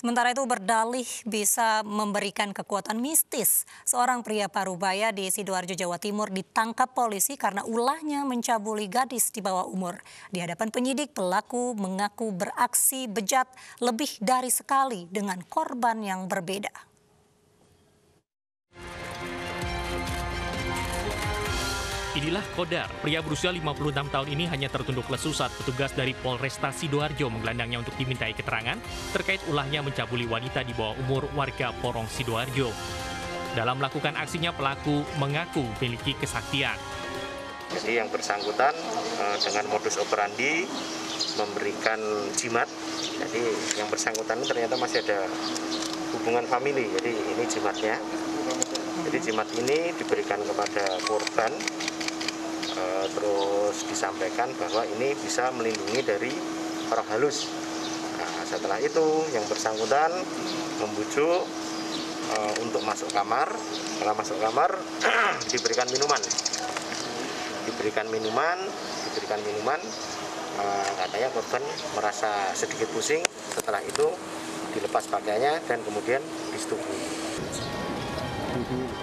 Sementara itu berdalih bisa memberikan kekuatan mistis. Seorang pria parubaya di Sidoarjo, Jawa Timur ditangkap polisi karena ulahnya mencabuli gadis di bawah umur. Di hadapan penyidik, pelaku mengaku beraksi bejat lebih dari sekali dengan korban yang berbeda. Inilah Kodar, pria berusia 56 tahun ini hanya tertunduk lesu saat petugas dari Polresta Sidoarjo menggelandangnya untuk dimintai keterangan terkait ulahnya mencabuli wanita di bawah umur warga Porong, Sidoarjo. Dalam melakukan aksinya, pelaku mengaku memiliki kesaktian. Jadi yang bersangkutan dengan modus operandi memberikan jimat. Jadi yang bersangkutan ini ternyata masih ada hubungan famili, jadi ini jimatnya. Jadi jimat ini diberikan kepada korban. Terus disampaikan bahwa ini bisa melindungi dari orang halus. Nah, setelah itu yang bersangkutan membujuk untuk masuk kamar. Setelah masuk kamar diberikan minuman. Diberikan minuman. Katanya korban merasa sedikit pusing. Setelah itu dilepas pakaiannya dan kemudian disetubuhi.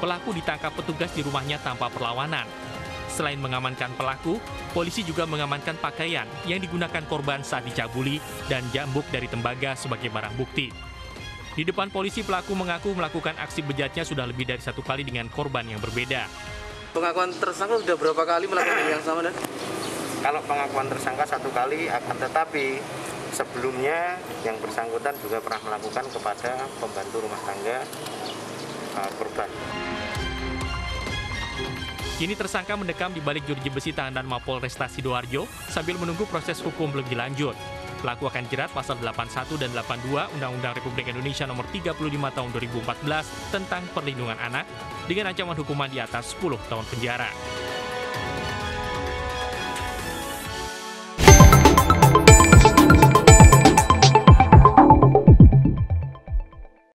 Pelaku ditangkap petugas di rumahnya tanpa perlawanan. Selain mengamankan pelaku, polisi juga mengamankan pakaian yang digunakan korban saat dicabuli dan jambuk dari tembaga sebagai barang bukti. Di depan polisi, pelaku mengaku melakukan aksi bejatnya sudah lebih dari satu kali dengan korban yang berbeda. Pengakuan tersangka sudah berapa kali melakukan yang sama, Dan? Kalau pengakuan tersangka satu kali, akan tetapi sebelumnya yang bersangkutan juga pernah melakukan kepada pembantu rumah tangga korban. Kini tersangka mendekam di balik jeruji besi tahanan Mapolresta Sidoarjo sambil menunggu proses hukum lebih lanjut. Pelaku akan jerat pasal 81 dan 82 Undang-Undang Republik Indonesia No. 35 tahun 2014 tentang perlindungan anak dengan ancaman hukuman di atas 10 tahun penjara.